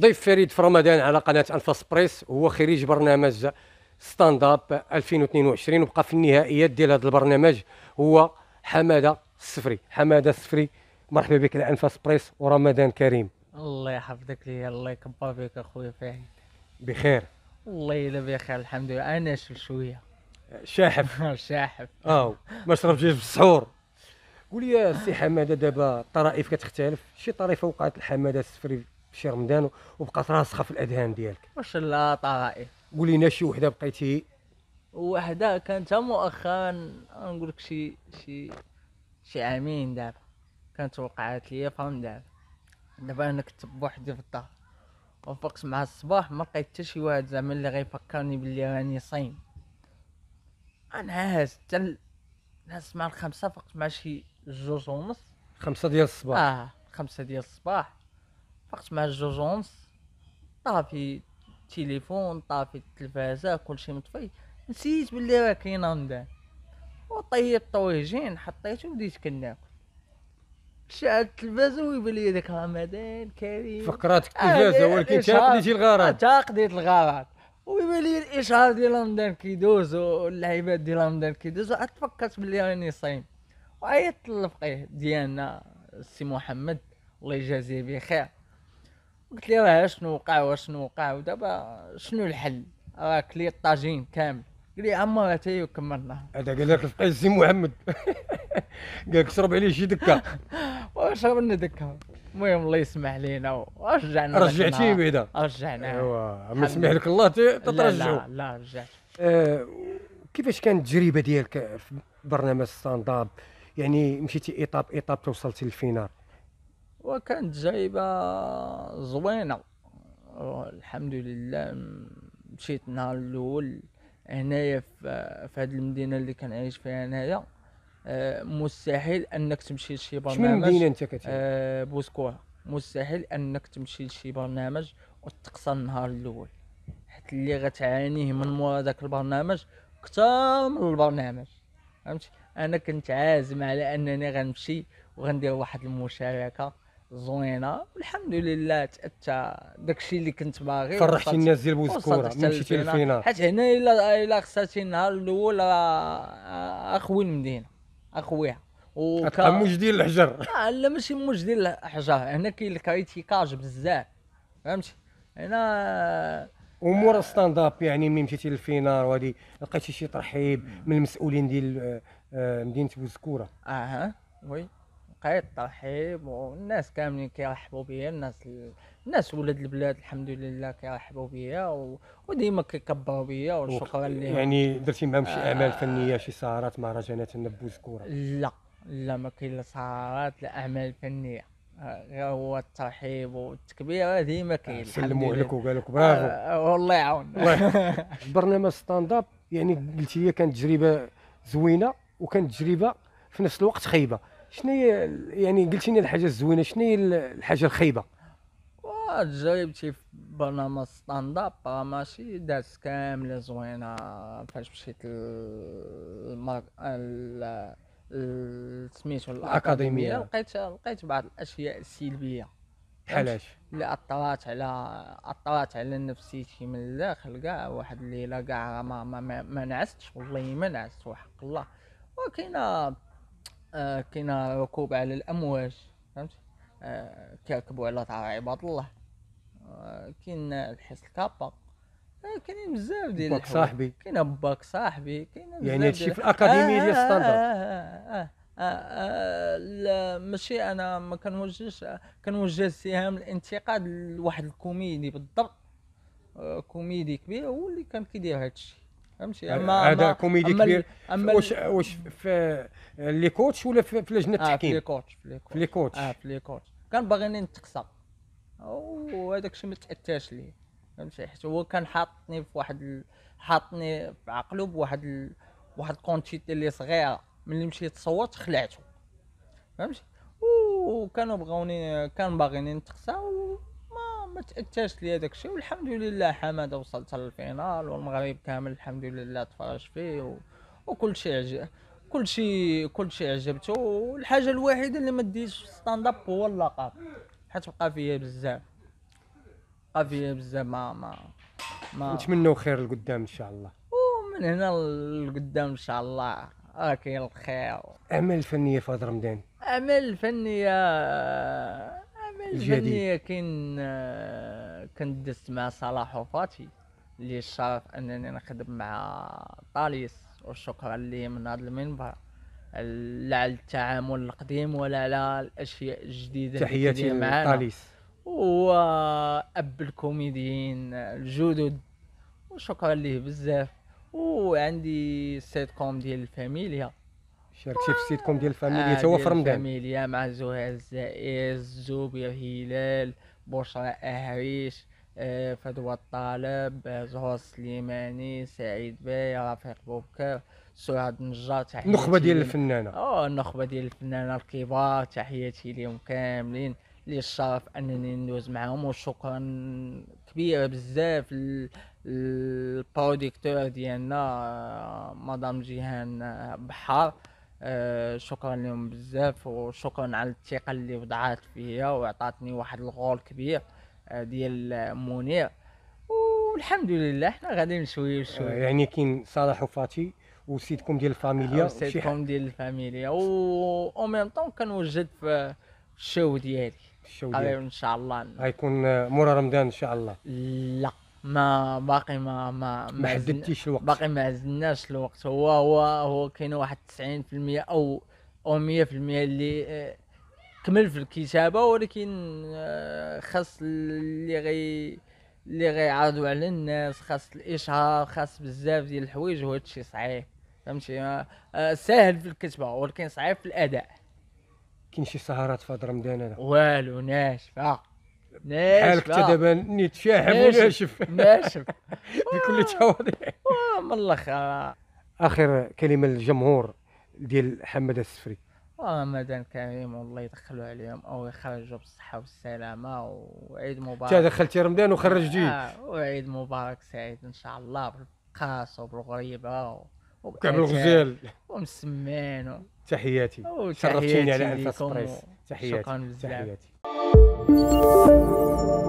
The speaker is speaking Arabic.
ضيف فريد في رمضان على قناة أنفاس بريس هو خريج برنامج ستاند اب 2022، وبقى في النهائيات ديال هذا البرنامج هو حمادة سافري. حمادة سافري، مرحبا بك على أنفاس بريس ورمضان كريم. الله يحفظك لي، الله يكبر بك اخويا فهد. بخير والله الا بخير الحمد لله. انا شويه شاحف شاحف ما شربتيش بالسحور. قول لي يا سي حماده، دابا الطرائف كتختلف، شي طريفه وقعت لحماده سافري في رمضان وبقات راسخه في الاذهان ديالك؟ واش لا طرائف، قول لنا شي وحده بقيتي. وحده كانت مؤخرا، نقول لك شي عامين دابا، كانت وقعت لي في رمضان. دابا انا كنت بوحدي في الدار، وفقت مع الصباح ما لقيت حتى شي واحد زعما اللي غيفكرني بلي راني صايم. انا هاز حتى نسمع الخمسه، فقت مع شي 2:30، 5 ديال الصباح. 5 ديال الصباح فقت مع 2:30، طافي التليفون، طافي التلفازه، كلشي مطفي. نسيت بلي راه كاين رمضان، وطيبت طويجين حطيته وبديت كناكل. شعلت التلفازه ويبان لي داك رمضان كريم، فكراتك التلفازه ولكن تاقديتي الغرض. تاقديت الغرض، ويبان لي الاشهار ديال رمضان كيدوز واللعيبات ديال رمضان كيدوز. عاد تفكرت بلي راني صايم، وعيطت للفقيه ديالنا السي محمد الله يجازيه بخير، قلت ليه راه شنو وقع وشنو وقع ودابا شنو الحل، راه كليت الطاجين كامل. قال لي عمرها تاهي وكملنا. هذا قال لك الفقيه السي محمد قال لك شرب عليه شي دكه. وشربنا دكه، المهم الله يسمح لينا ورجعنا. رجعتيه بعدا؟ رجعنا. ايوا ما يسمح لك الله تترجعوا. لا رجعت. كيفاش كانت التجربه ديالك في برنامج ستاند اب؟ يعني مشيتي ايطاب ايطاب توصلتي للفينال. وكانت تجربه زوينه الحمد لله. مشيت النهار الاول هنايا في هذه المدينه اللي كنعيش فيها انايا. مستحيل انك تمشي لشي برنامج. شنو مدينه انت كتعيش؟ بوسكورة. مستحيل انك تمشي لشي برنامج وتقصى النهار الاول، حيت اللي غتعانيه من مورا داك البرنامج كثر من البرنامج، فهمتي. انا كنت عازم على انني غنمشي وغندير واحد المشاركه زوينه والحمد لله. تاتى داكشي اللي كنت باغي، فرحتي الناس ديال بوسكورة مشيتي للفينال. حيت هنا الا خسرتي النهار الاول اخوي المدينه اخويا موج ديال الحجر. لا ماشي موج ديال الحجر، هنا كاين الكريتيكاج بزاف، فهمتي. هنا امور ستاند اب، يعني ملي مشيتي للفينال وهادي لقيتي شي ترحيب من المسؤولين ديال مدينه بوسكورة؟ وي، لقيت ترحيب والناس كاملين كيرحبوا بيا. الناس ولاد البلاد الحمد لله كيرحبوا بيا وديما كيكبروا بيا والشكر لهم. يعني درتي معاهم شي اعمال فنيه، شي سهرات، مهرجانات هنا بوسكورة؟ لا ما كاين لا سهرات لا اعمال فنيه، غير هو الترحيب والتكبير ديما كاين. سلموا عليك وقالوا لك برافو. والله يعاون. برنامج ستاند اب يعني قلتي هي كانت تجربه زوينه وكانت تجربه في نفس الوقت خايبه. شنو هي يعني قلتي لنا الحاجه الزوينه، شنو هي الحاجه الخايبه؟ تجربتي في برنامج ستاند اب راه ماشي دازت كامله زوينه. فاش مشيت سميتو الاكاديميه لقيت بعض الاشياء سلبيه. علاش؟ اللي اثرات على نفسيتي من الداخل كاع. واحد الليله كاع ما نعستش، والله ما نعست وحق الله. وكاينه ركوب على الامواج، فهمتي. كيركبوا على طاعة عباد الله. كاين الحس الكابا، كاينين بزاف ديال الحوايج. باك صاحبي، كاين باك صاحبي، كاين بزاف. يعني هادشي في الاكاديميه ديال ستاند اب. ماشي انا ما كنوجهش، كنوجه السهام الانتقاد لواحد الكوميدي بالضبط، كوميدي كبير هو اللي كان كيدير هادشي، فهمتي. هذا كوميدي كبير. واش في لي كوتش ولا في لجنه التحكيم؟ في لي كوتش. في لي كوتش. في لي كوتش. كان باغيني نتقصى، وهذاك الشيء ما تاتاش لي، فهمتي. حيت هو كان حاطني في حاطني في عقله بواحد واحد الكونتيتي اللي صغيره. ملي مشيت صوت خلعته، فهمتي. وكانوا بغاوني، كان باغيني نتقصى ما تاتاش لي هذاك الشيء. والحمد لله حماده وصلت للفينال، والمغرب كامل الحمد لله تفرج فيه وكل شيء. كلشي عجبته. والحاجه الوحيده اللي ما ديتش ستاند اب هو اللقب، حيت بقى فيا بزاف، ما نتمنوا خير لقدام ان شاء الله، ومن هنا لقدام ان شاء الله كاين الخير. اعمال فنيه في هذا رمضان، اعمال فنيه كاين، كندست مع صلاح وفاتي لي الشرف انني نخدم مع طاليس، والشكر ليه من هذا المنبر لا على التعامل القديم ولا على الاشياء الجديده. تحياتي لطاليس واب الكوميديين الجدد، وشكرا ليه بزاف. وعندي السيت كوم ديال الفاميليا، شاركتي في السيت كوم ديال الفاميليا توا في رمضان؟ الفاميليا مع زهير الزائر، زوبير هلال، بوشرى أهريش، فدوى الطالب، زهير سليماني، سعيد باي، رفيق بوكار، سعاد نجار. تحياتي النخبه ديال الفنانه، النخبه ديال الفنانه الكبار، تحياتي لهم كاملين. لي الشرف انني ندوز معاهم، وشكرا كبير بزاف للبروديكتور ديالنا مدام جيهان بحار، شكرا لهم بزاف، وشكرا على الثقه اللي وضعات فيا وعطاتني واحد الغول كبير ديال منير. والحمد لله حنا غادي شويه بشويه. يعني كاين صالح وفاتي وسيدكم ديال الفاميليا، وسيدكم ديال الفاميليا، و ميم طون كنوجد في الشو ديالي قريب ان شاء الله. غيكون مورا رمضان ان شاء الله؟ لا، ما باقي ما حددتيش الوقت، باقي ما عزلناش الوقت. هو كاين واحد 90% او 100% اللي كمل في الكتابه، ولكن خاص اللي غيعرضوا على الناس، خاص الاشهار، خاص بزاف ديال الحوايج، وهذا الشيء صعيب. فهمتي؟ ساهل في الكتابه ولكن صعيب في الاداء. كاين شي سهرات في هذا رمضان؟ انا والو، ناشفه بحالك انت دابا، نيت شاحب وناشف بكل التواضع. من الاخر، اخر كلمه للجمهور ديال حمادة سافري. رمضان كريم، والله يدخلوا عليهم او يخرجوا بالصحه والسلامه، وعيد مبارك. انت دخلتي رمضان وخرجتي، وعيد مبارك سعيد ان شاء الله، بالقاص وبالغريبه وكعب الغزال ومسمان. تحياتي، شرفتيني على أنفاس بريس. تحياتي.